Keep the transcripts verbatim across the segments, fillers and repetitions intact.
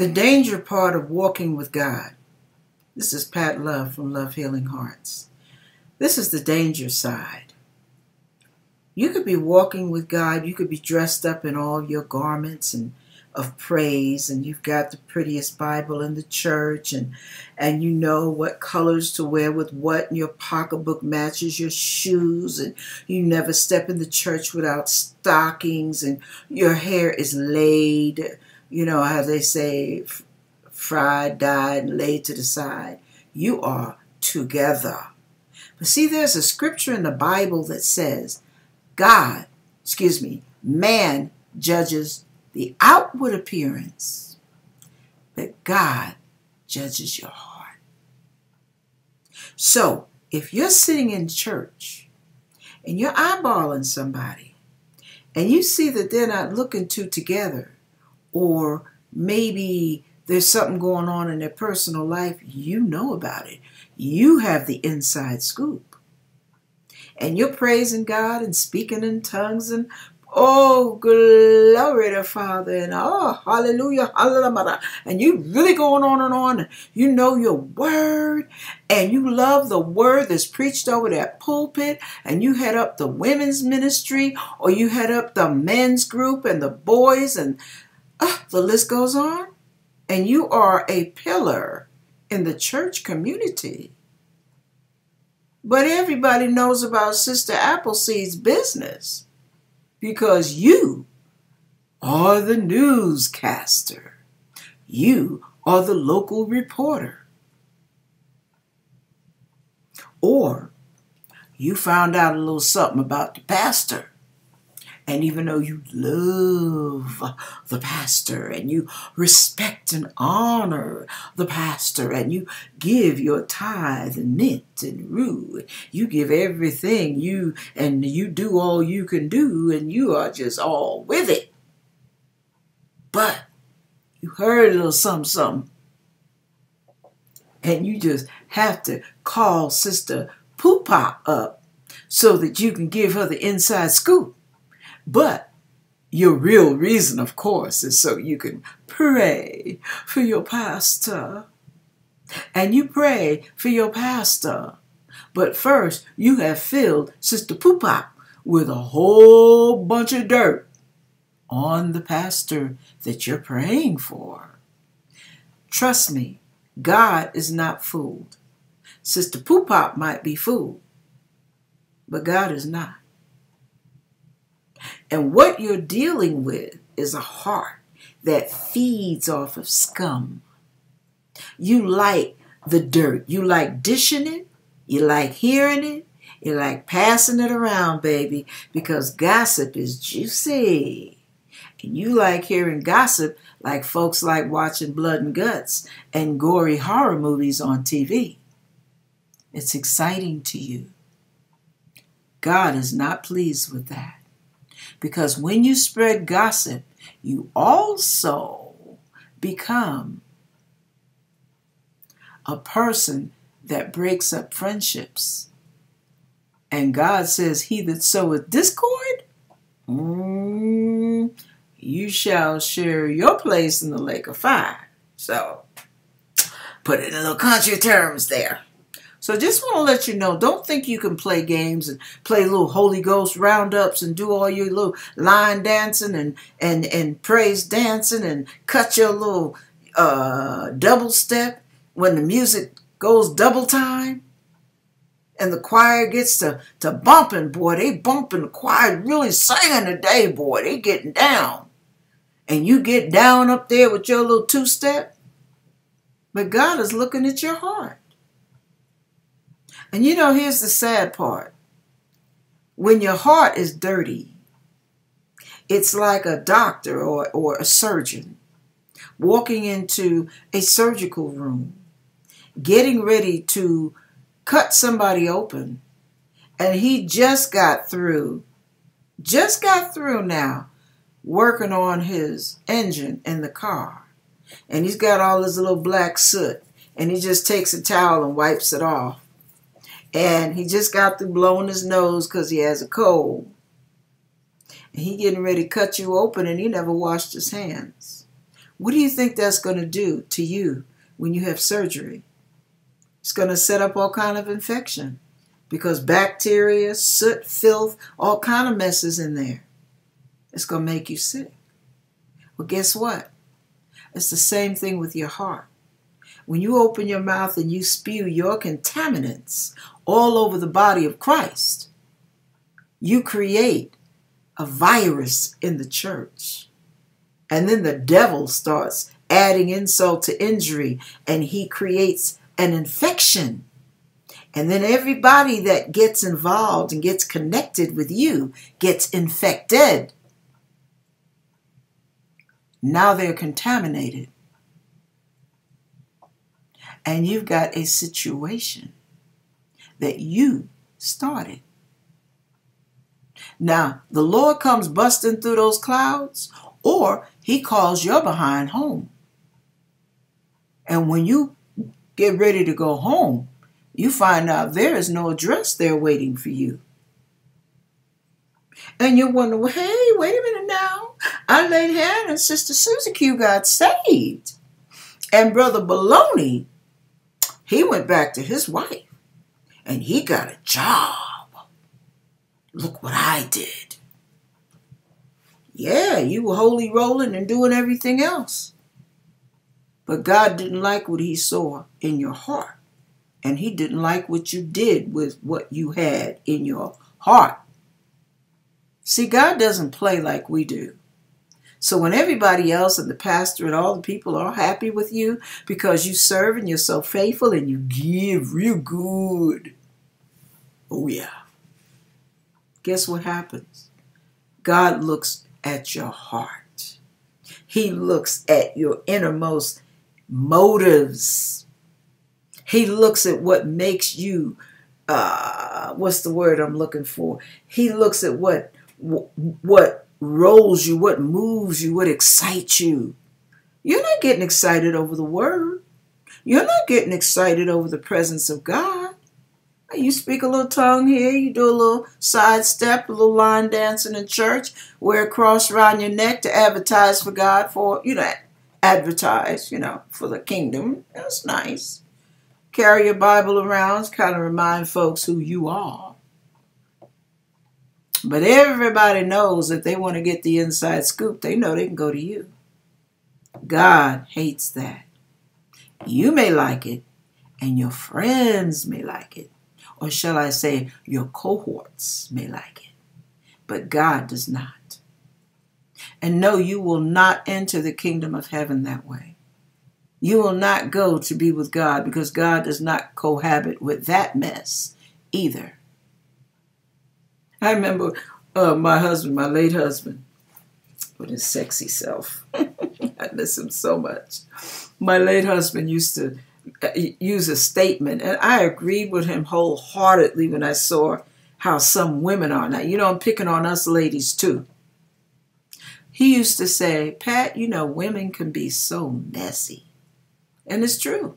The danger part of walking with God. This is Pat Love from Love Healing Hearts. This is the danger side. You could be walking with God. You could be dressed up in all your garments and of praise, and you've got the prettiest Bible in the church, and and you know what colors to wear with what, and your pocketbook matches your shoes, and you never step in the church without stockings, and your hair is laid. You know how they say, fried, dyed, and laid to the side. You are together. But see, there's a scripture in the Bible that says, God, excuse me, man judges the outward appearance, but God judges your heart. So if you're sitting in church and you're eyeballing somebody and you see that they're not looking two together, or maybe there's something going on in their personal life, you know about it. You have the inside scoop. And you're praising God and speaking in tongues and, oh, glory to Father, and oh, hallelujah, hallelujah. And you really going on and on. You know your word, and you love the word that's preached over that pulpit, and you head up the women's ministry, or you head up the men's group and the boys, and uh, the list goes on. And you are a pillar in the church community. But everybody knows about Sister Appleseed's business, because you are the newscaster. You are the local reporter. Or you found out a little something about the pastor. And even though you love the pastor and you respect and honor the pastor and you give your tithe and mint and rue, you give everything you and you do all you can do and you are just all with it. But you heard a little something, something, and you just have to call Sister Poopa up so that you can give her the inside scoop. But your real reason, of course, is so you can pray for your pastor. And you pray for your pastor. But first, you have filled Sister Poopop with a whole bunch of dirt on the pastor that you're praying for. Trust me, God is not fooled. Sister Poopop might be fooled, but God is not. And what you're dealing with is a heart that feeds off of scum. You like the dirt. You like dishing it. You like hearing it. You like passing it around, baby, because gossip is juicy. And you like hearing gossip like folks like watching blood and guts and gory horror movies on T V. It's exciting to you. God is not pleased with that. Because when you spread gossip, you also become a person that breaks up friendships. And God says, he that soweth discord, mm, you shall share your place in the lake of fire. So put it in little country terms there. So just want to let you know, don't think you can play games and play little Holy Ghost roundups and do all your little line dancing and, and, and praise dancing and cut your little uh, double step when the music goes double time and the choir gets to, to bumping. Boy, they bumping. The choir really singing today, boy. They getting down. And you get down up there with your little two-step. But God is looking at your heart. And you know, here's the sad part. When your heart is dirty, it's like a doctor or, or a surgeon walking into a surgical room, getting ready to cut somebody open. And he just got through, just got through now, working on his engine in the car. And he's got all his little black soot. And he just takes a towel and wipes it off. And he just got through blowing his nose because he has a cold. And he getting ready to cut you open, and he never washed his hands. What do you think that's going to do to you when you have surgery? It's going to set up all kind of infection because bacteria, soot, filth, all kind of messes in there. It's going to make you sick. Well, guess what? It's the same thing with your heart. When you open your mouth and you spew your contaminants all over the body of Christ, you create a virus in the church. And then the devil starts adding insult to injury, and he creates an infection. And then everybody that gets involved and gets connected with you gets infected. Now they're contaminated. And you've got a situation that you started. Now, the Lord comes busting through those clouds, or he calls your behind home. And when you get ready to go home, you find out there is no address there waiting for you. And you wonder, well, hey, wait a minute now. I laid hand and Sister Susie Q got saved. And Brother Baloney, he went back to his wife and he got a job. Look what I did. Yeah, you were holy rolling and doing everything else. But God didn't like what he saw in your heart. And he didn't like what you did with what you had in your heart. See, God doesn't play like we do. So when everybody else and the pastor and all the people are happy with you because you serve and you're so faithful and you give real good. Oh, yeah. Guess what happens? God looks at your heart. He looks at your innermost motives. He looks at what makes you, uh, what's the word I'm looking for? He looks at what, what rolls you, what moves you, what excites you. You're not getting excited over the word. You're not getting excited over the presence of God. You speak a little tongue here, you do a little sidestep, a little line dancing in church, wear a cross around your neck to advertise for God, for, you know, advertise, you know, for the kingdom. That's nice. Carry your Bible around, kind of remind folks who you are. But everybody knows if they want to get the inside scoop, they know they can go to you. God hates that. You may like it, and your friends may like it. Or shall I say, your cohorts may like it, but God does not. And no, you will not enter the kingdom of heaven that way. You will not go to be with God because God does not cohabit with that mess either. I remember uh, my husband, my late husband, with his sexy self. I miss him so much. My late husband used to use a statement, and I agreed with him wholeheartedly when I saw how some women are now. You know, I'm picking on us ladies too. He used to say, Pat, you know, women can be so messy. And it's true.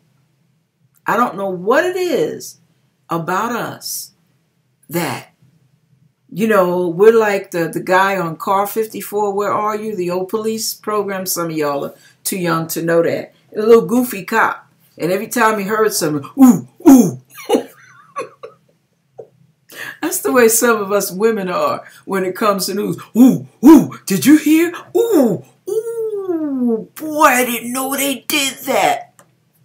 I don't know what it is about us that, you know, we're like the, the guy on Car fifty-four, Where Are You? The old police program. Some of y'all are too young to know that. A little goofy cop. And every time he heard something, ooh, ooh. That's the way some of us women are when it comes to news. Ooh, ooh, did you hear? Ooh, ooh, boy, I didn't know they did that.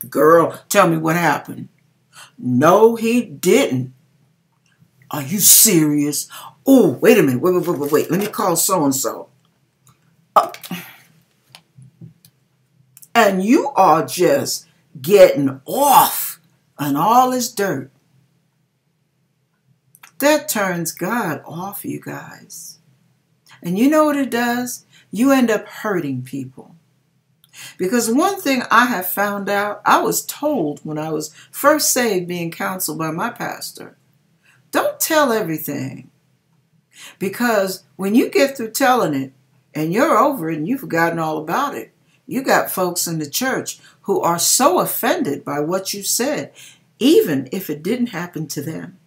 Girl, tell me what happened. No, he didn't. Are you serious? Oh, wait a minute. Wait, wait, wait, wait, wait. Let me call so-and-so. Oh. And you are just getting off on all his dirt. That turns God off, you guys. And you know what it does? You end up hurting people. Because one thing I have found out, I was told when I was first saved, being counseled by my pastor, don't tell everything. Because when you get through telling it and you're over it and you've forgotten all about it, you got folks in the church who are so offended by what you said, even if it didn't happen to them,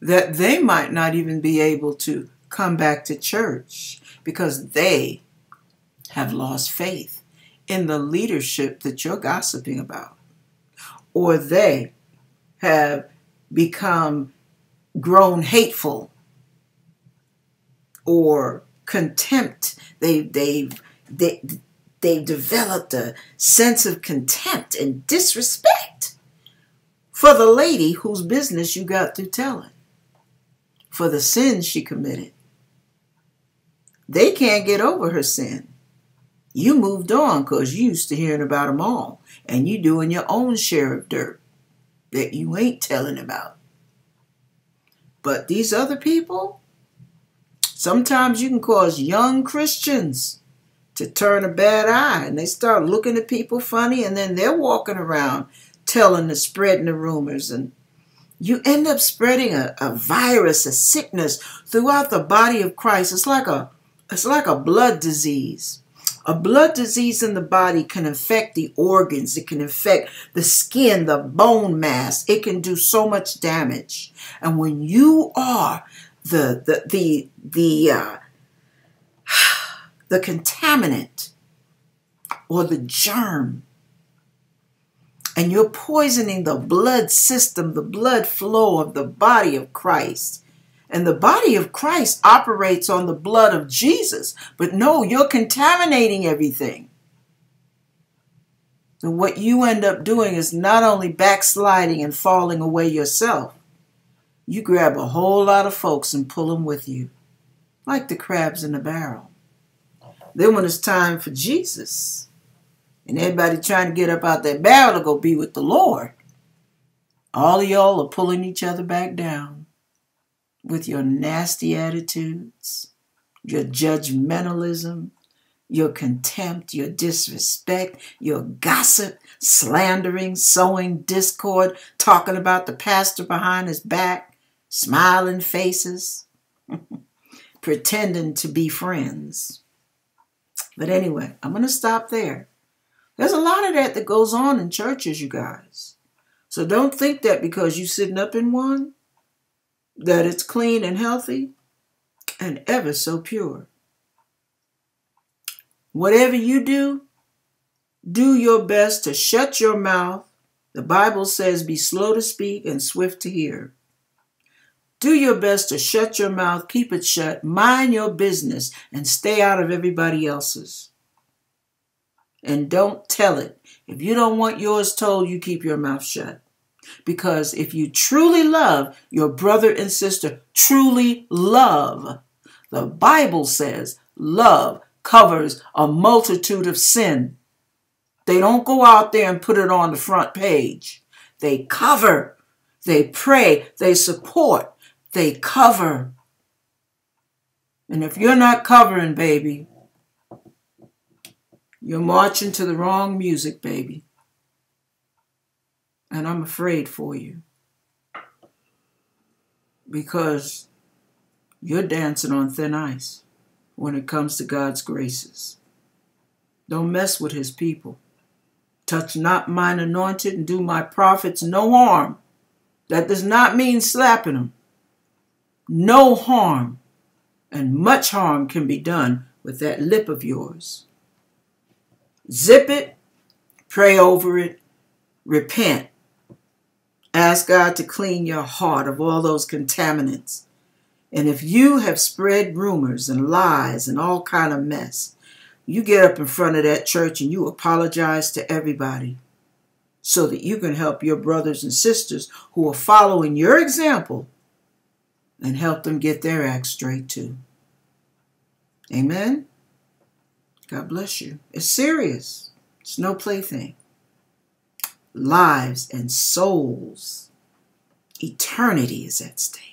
that they might not even be able to come back to church because they have lost faith in the leadership that you're gossiping about, or they have become grown hateful or contempt. They, they've, they, they've developed a sense of contempt and disrespect for the lady whose business you got through telling, for the sins she committed. They can't get over her sin. You moved on because you used to hearing about them all, and you doing your own share of dirt that you ain't telling about. But these other people, sometimes you can cause young Christians to turn a bad eye, and they start looking at people funny, and then they're walking around telling the spreading the rumors, and you end up spreading a, a virus, a sickness throughout the body of Christ. It's like a It's like a blood disease. A blood disease in the body can affect the organs. It can affect the skin, the bone mass. It can do so much damage. And when you are the the the the uh, the contaminant or the germ, and you're poisoning the blood system, the blood flow of the body of Christ. And the body of Christ operates on the blood of Jesus. But no, you're contaminating everything. And what you end up doing is not only backsliding and falling away yourself, you grab a whole lot of folks and pull them with you, like the crabs in the barrel. Then when it's time for Jesus, and everybody trying to get up out that barrel to go be with the Lord, all of y'all are pulling each other back down with your nasty attitudes, your judgmentalism, your contempt, your disrespect, your gossip, slandering, sowing discord, talking about the pastor behind his back, smiling faces, pretending to be friends. But anyway, I'm going to stop there. There's a lot of that that goes on in churches, you guys. So don't think that because you're sitting up in one, that it's clean and healthy and ever so pure. Whatever you do, do your best to shut your mouth. The Bible says be slow to speak and swift to hear. Do your best to shut your mouth, keep it shut, mind your business, and stay out of everybody else's. And don't tell it. If you don't want yours told, you keep your mouth shut. Because if you truly love your brother and sister, truly love, the Bible says love covers a multitude of sin. They don't go out there and put it on the front page. They cover, they pray, they support, they cover. And if you're not covering, baby, you're marching to the wrong music, baby. And I'm afraid for you, because you're dancing on thin ice when it comes to God's graces. Don't mess with his people. Touch not mine anointed and do my prophets no harm. That does not mean slapping them. No harm, and much harm can be done with that lip of yours. Zip it, pray over it, repent. Ask God to clean your heart of all those contaminants. And if you have spread rumors and lies and all kind of mess, you get up in front of that church and you apologize to everybody so that you can help your brothers and sisters who are following your example and help them get their act straight too. Amen? God bless you. It's serious. It's no plaything. Lives and souls, eternity is at stake.